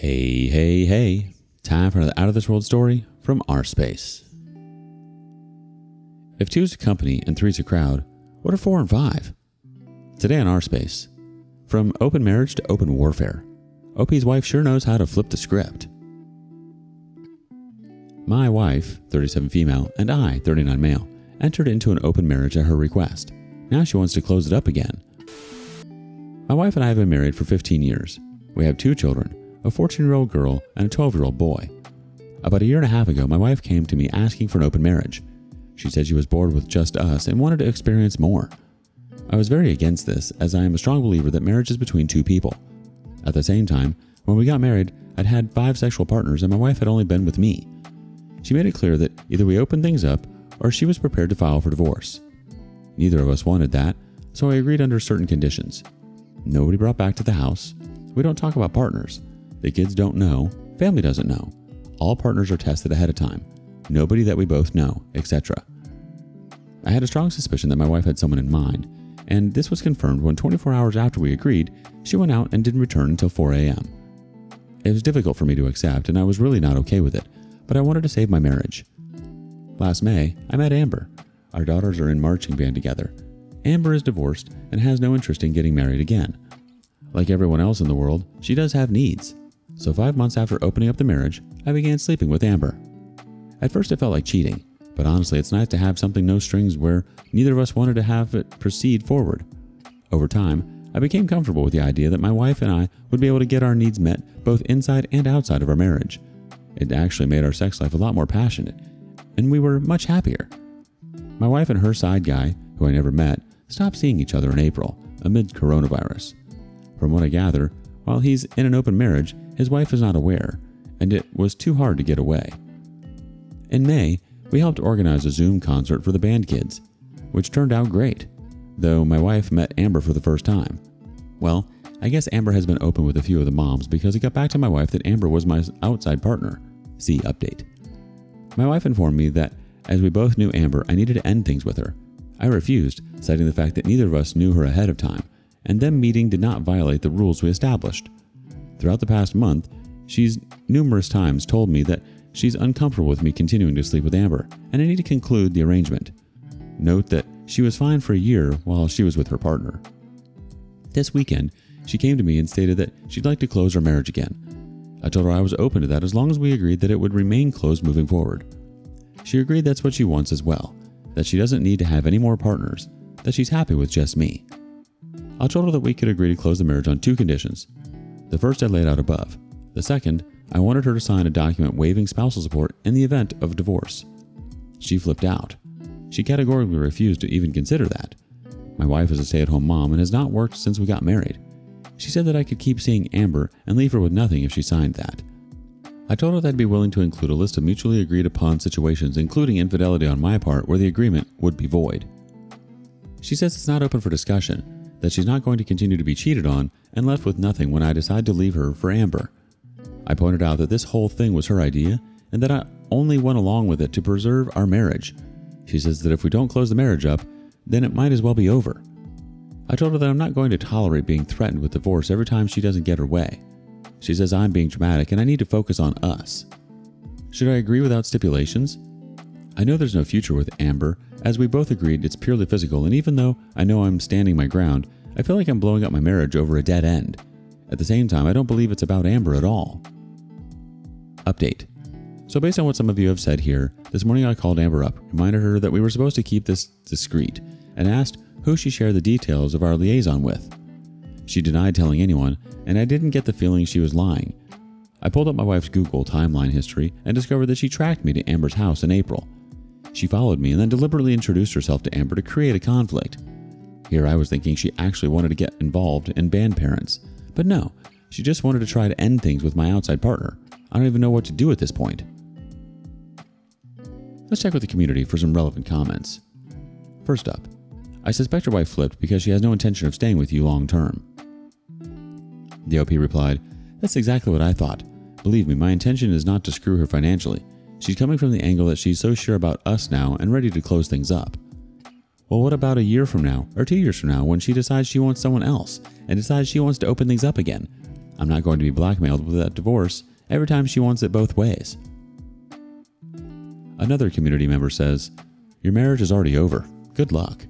Hey, time for another out of this world story from R-Space. If 2's a company and 3's a crowd, what are 4 and 5? Today on R-Space, from open marriage to open warfare, OP's wife sure knows how to flip the script. My wife, 37 female, and I, 39 male, entered into an open marriage at her request. Now she wants to close it up again. My wife and I have been married for 15 years. We have 2 children, a 14-year-old girl and a 12-year-old boy. About a year and a half ago, my wife came to me asking for an open marriage. She said she was bored with just us and wanted to experience more. I was very against this, as I am a strong believer that marriage is between 2 people. At the same time, when we got married, I'd had 5 sexual partners and my wife had only been with me. She made it clear that either we opened things up or she was prepared to file for divorce. Neither of us wanted that, so I agreed under certain conditions. Nobody brought back to the house. We don't talk about partners. The kids don't know, family doesn't know. All partners are tested ahead of time. Nobody that we both know, etc. I had a strong suspicion that my wife had someone in mind, and this was confirmed when 24 hours after we agreed, she went out and didn't return until 4 a.m. It was difficult for me to accept, and I was really not okay with it, but I wanted to save my marriage. Last May, I met Amber. Our daughters are in marching band together. Amber is divorced and has no interest in getting married again. Like everyone else in the world, she does have needs. So 5 months after opening up the marriage, I began sleeping with Amber. At first it felt like cheating, but honestly it's nice to have something no strings where neither of us wanted to have it proceed forward. Over time, I became comfortable with the idea that my wife and I would be able to get our needs met both inside and outside of our marriage. It actually made our sex life a lot more passionate, and we were much happier. My wife and her side guy, who I never met, stopped seeing each other in April, amid coronavirus. From what I gather, while he's in an open marriage, his wife is not aware, and it was too hard to get away. In May, we helped organize a Zoom concert for the band kids, which turned out great, though my wife met Amber for the first time. Well, I guess Amber has been open with a few of the moms because it got back to my wife that Amber was my outside partner. See update. My wife informed me that as we both knew Amber, I needed to end things with her. I refused, citing the fact that neither of us knew her ahead of time, and them meeting did not violate the rules we established. Throughout the past month, she's numerous times told me that she's uncomfortable with me continuing to sleep with Amber, and I need to conclude the arrangement. Note that she was fine for a year while she was with her partner. This weekend, she came to me and stated that she'd like to close our marriage again. I told her I was open to that as long as we agreed that it would remain closed moving forward. She agreed that's what she wants as well, that she doesn't need to have any more partners, that she's happy with just me. I told her that we could agree to close the marriage on 2 conditions. The first I laid out above. The second, I wanted her to sign a document waiving spousal support in the event of divorce. She flipped out. She categorically refused to even consider that. My wife is a stay-at-home mom and has not worked since we got married. She said that I could keep seeing Amber and leave her with nothing if she signed that. I told her that I'd be willing to include a list of mutually agreed upon situations, including infidelity on my part, where the agreement would be void. She says it's not open for discussion, that she's not going to continue to be cheated on and left with nothing when I decide to leave her for Amber. I pointed out that this whole thing was her idea and that I only went along with it to preserve our marriage. She says that if we don't close the marriage up, then it might as well be over. I told her that I'm not going to tolerate being threatened with divorce every time she doesn't get her way. She says I'm being dramatic and I need to focus on us. Should I agree without stipulations? I know there's no future with Amber, as we both agreed it's purely physical, and even though I know I'm standing my ground, I feel like I'm blowing up my marriage over a dead end. At the same time, I don't believe it's about Amber at all. Update. So based on what some of you have said here, this morning I called Amber up, reminded her that we were supposed to keep this discreet, and asked who she shared the details of our liaison with. She denied telling anyone, and I didn't get the feeling she was lying. I pulled up my wife's Google timeline history and discovered that she tracked me to Amber's house in April. She followed me and then deliberately introduced herself to Amber to create a conflict. Here I was thinking she actually wanted to get involved and ban parents, but no, she just wanted to try to end things with my outside partner. I don't even know what to do at this point. Let's check with the community for some relevant comments. First up, I suspect your wife flipped because she has no intention of staying with you long term. The OP replied, "That's exactly what I thought. Believe me, my intention is not to screw her financially. She's coming from the angle that she's so sure about us now and ready to close things up. Well, what about a year from now or 2 years from now when she decides she wants someone else and decides she wants to open things up again? I'm not going to be blackmailed with that divorce every time she wants it both ways. Another community member says, "Your marriage is already over. Good luck."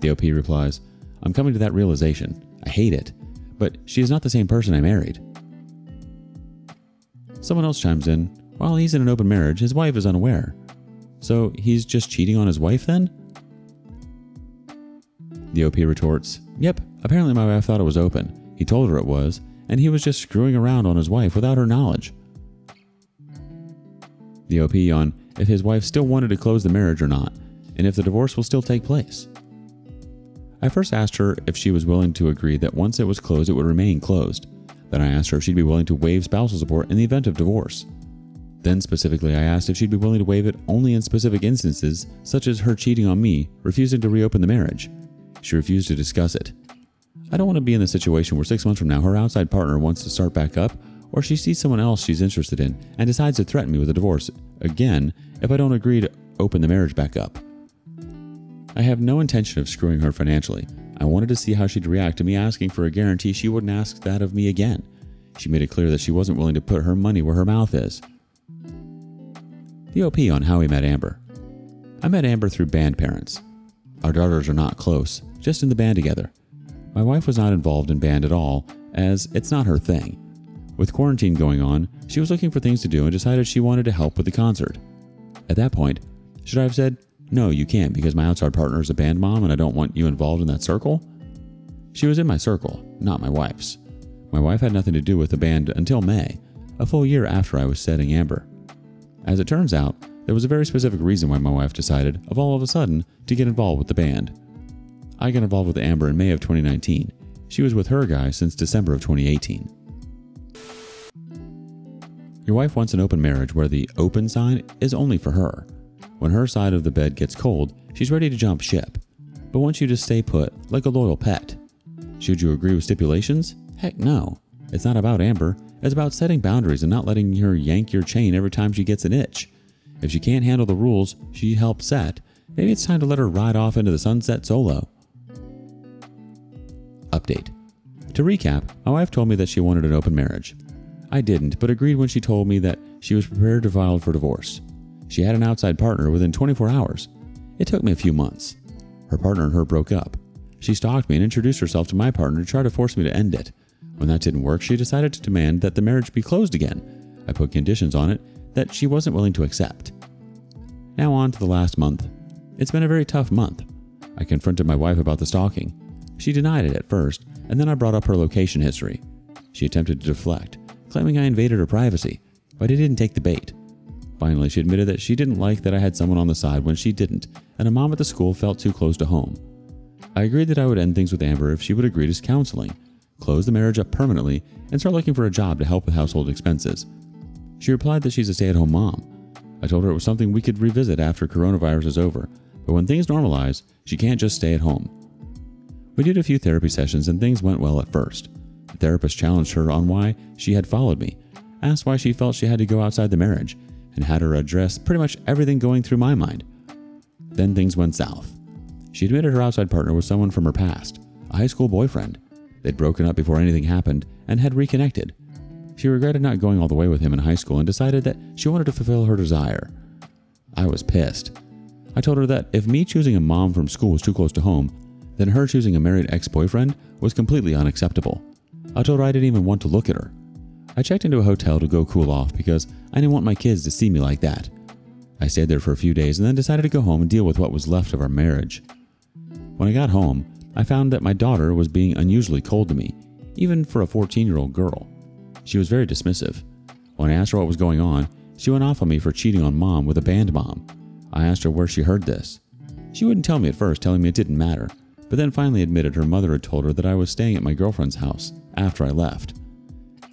The OP replies, "I'm coming to that realization. I hate it, but she is not the same person I married." Someone else chimes in, "While he's in an open marriage, his wife is unaware. So he's just cheating on his wife then?" The OP retorts, "Yep, apparently my wife thought it was open. He told her it was, and he was just screwing around on his wife without her knowledge." The OP on if his wife still wanted to close the marriage or not, and if the divorce will still take place. I first asked her if she was willing to agree that once it was closed, it would remain closed. Then I asked her if she'd be willing to waive spousal support in the event of divorce. Then specifically, I asked if she'd be willing to waive it only in specific instances, such as her cheating on me, refusing to reopen the marriage. She refused to discuss it. I don't want to be in the situation where 6 months from now, her outside partner wants to start back up, or she sees someone else she's interested in and decides to threaten me with a divorce again if I don't agree to open the marriage back up. I have no intention of screwing her financially. I wanted to see how she'd react to me asking for a guarantee she wouldn't ask that of me again. She made it clear that she wasn't willing to put her money where her mouth is. The OP on how we met Amber. I met Amber through band parents. Our daughters are not close, just in the band together. My wife was not involved in band at all, as it's not her thing. With quarantine going on, she was looking for things to do and decided she wanted to help with the concert. At that point, should I have said, "No, you can't because my outside partner is a band mom and I don't want you involved in that circle"? She was in my circle, not my wife's. My wife had nothing to do with the band until May, a full year after I was setting Amber. As it turns out, there was a very specific reason why my wife decided, of all of a sudden, to get involved with the band. I got involved with Amber in May of 2019. She was with her guy since December of 2018. Your wife wants an open marriage where the open sign is only for her. When her side of the bed gets cold, she's ready to jump ship, but wants you to stay put like a loyal pet. Should you agree with stipulations? Heck no. It's not about Amber. It's about setting boundaries and not letting her yank your chain every time she gets an itch. If she can't handle the rules she helped set, maybe it's time to let her ride off into the sunset solo. Update. To recap, my wife told me that she wanted an open marriage. I didn't, but agreed when she told me that she was prepared to file for divorce. She had an outside partner within 24 hours. It took me a few months. Her partner and her broke up. She stalked me and introduced herself to my partner to try to force me to end it. When that didn't work, she decided to demand that the marriage be closed again. I put conditions on it that she wasn't willing to accept. Now on to the last month. It's been a very tough month. I confronted my wife about the stalking. She denied it at first, and then I brought up her location history. She attempted to deflect, claiming I invaded her privacy, but I didn't take the bait. Finally, she admitted that she didn't like that I had someone on the side when she didn't, and a mom at the school felt too close to home. I agreed that I would end things with Amber if she would agree to counseling, close the marriage up permanently, and start looking for a job to help with household expenses. She replied that she's a stay-at-home mom. I told her it was something we could revisit after coronavirus is over, but when things normalize, she can't just stay at home. We did a few therapy sessions and things went well at first. The therapist challenged her on why she had followed me, asked why she felt she had to go outside the marriage, and had her address pretty much everything going through my mind. Then things went south. She admitted her outside partner was someone from her past, a high school boyfriend. They'd broken up before anything happened and had reconnected. She regretted not going all the way with him in high school and decided that she wanted to fulfill her desire. I was pissed. I told her that if me choosing a mom from school was too close to home, then her choosing a married ex-boyfriend was completely unacceptable. I told her I didn't even want to look at her. I checked into a hotel to go cool off because I didn't want my kids to see me like that. I stayed there for a few days and then decided to go home and deal with what was left of our marriage. When I got home, I found that my daughter was being unusually cold to me, even for a 14-year-old girl. She was very dismissive. When I asked her what was going on, she went off on me for cheating on mom with a band mom. I asked her where she heard this. She wouldn't tell me at first, telling me it didn't matter, but then finally admitted her mother had told her that I was staying at my girlfriend's house after I left.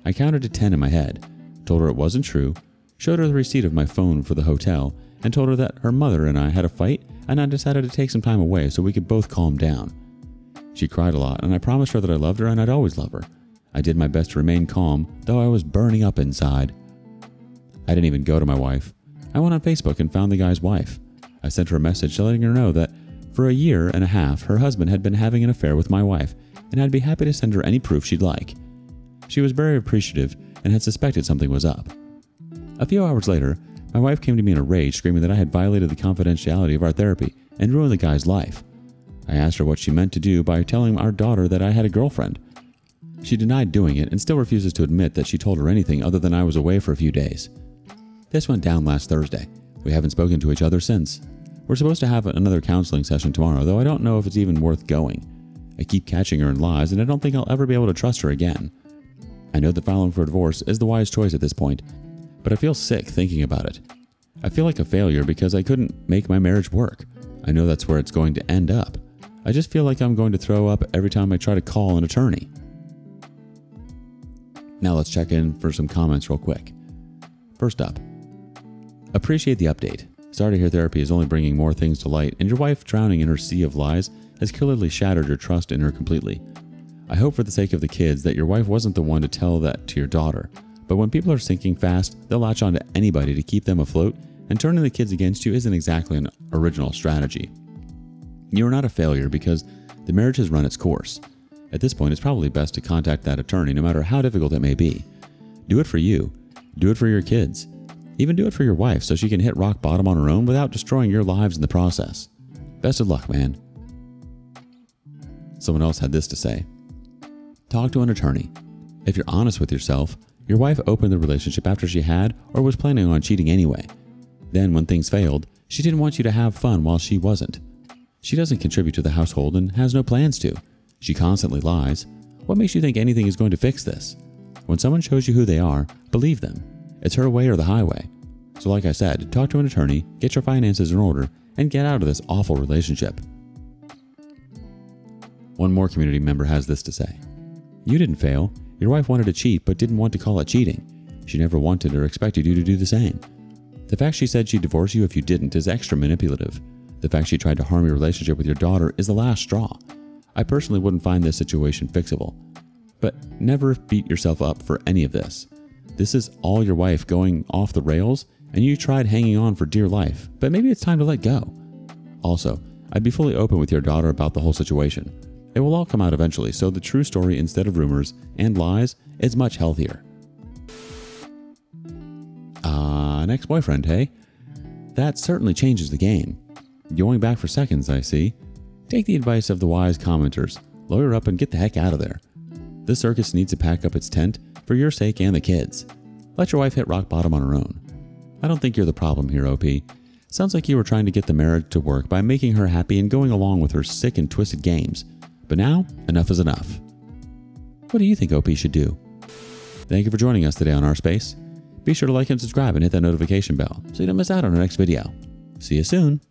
I counted to 10 in my head, told her it wasn't true, showed her the receipt of my phone for the hotel, and told her that her mother and I had a fight and I decided to take some time away so we could both calm down. She cried a lot and I promised her that I loved her and I'd always love her. I did my best to remain calm, though I was burning up inside. I didn't even go to my wife. I went on Facebook and found the guy's wife. I sent her a message letting her know that for a year and a half, her husband had been having an affair with my wife, and I'd be happy to send her any proof she'd like. She was very appreciative and had suspected something was up. A few hours later, my wife came to me in a rage, screaming that I had violated the confidentiality of our therapy and ruined the guy's life. I asked her what she meant to do by telling our daughter that I had a girlfriend. She denied doing it and still refuses to admit that she told her anything other than I was away for a few days. This went down last Thursday. We haven't spoken to each other since. We're supposed to have another counseling session tomorrow, though I don't know if it's even worth going. I keep catching her in lies, and I don't think I'll ever be able to trust her again. I know that filing for divorce is the wise choice at this point, but I feel sick thinking about it. I feel like a failure because I couldn't make my marriage work. I know that's where it's going to end up. I just feel like I'm going to throw up every time I try to call an attorney. Now let's check in for some comments real quick. First up, appreciate the update. Sorry to hear therapy is only bringing more things to light, and your wife drowning in her sea of lies has clearly shattered your trust in her completely. I hope for the sake of the kids that your wife wasn't the one to tell that to your daughter. But when people are sinking fast, they'll latch on to anybody to keep them afloat, and turning the kids against you isn't exactly an original strategy. You are not a failure because the marriage has run its course. At this point, it's probably best to contact that attorney no matter how difficult it may be. Do it for you. Do it for your kids. Even do it for your wife so she can hit rock bottom on her own without destroying your lives in the process. Best of luck, man. Someone else had this to say. Talk to an attorney. If you're honest with yourself, your wife opened the relationship after she had or was planning on cheating anyway. Then when things failed, she didn't want you to have fun while she wasn't. She doesn't contribute to the household and has no plans to. She constantly lies. What makes you think anything is going to fix this? When someone shows you who they are, believe them. It's her way or the highway. So like I said, talk to an attorney, get your finances in order, and get out of this awful relationship. One more community member has this to say. You didn't fail. Your wife wanted to cheat but didn't want to call it cheating. She never wanted or expected you to do the same. The fact she said she'd divorce you if you didn't is extra manipulative. The fact she tried to harm your relationship with your daughter is the last straw. I personally wouldn't find this situation fixable. But never beat yourself up for any of this. This is all your wife going off the rails, and you tried hanging on for dear life, but maybe it's time to let go. Also, I'd be fully open with your daughter about the whole situation. It will all come out eventually, so the true story instead of rumors and lies is much healthier. An ex-boyfriend, hey? That certainly changes the game. Going back for seconds, I see. Take the advice of the wise commenters, lawyer up and get the heck out of there. This circus needs to pack up its tent for your sake and the kids. Let your wife hit rock bottom on her own. I don't think you're the problem here, OP. Sounds like you were trying to get the marriage to work by making her happy and going along with her sick and twisted games. But now, enough is enough. What do you think OP should do? Thank you for joining us today on R-Space. Be sure to like and subscribe and hit that notification bell so you don't miss out on our next video. See you soon.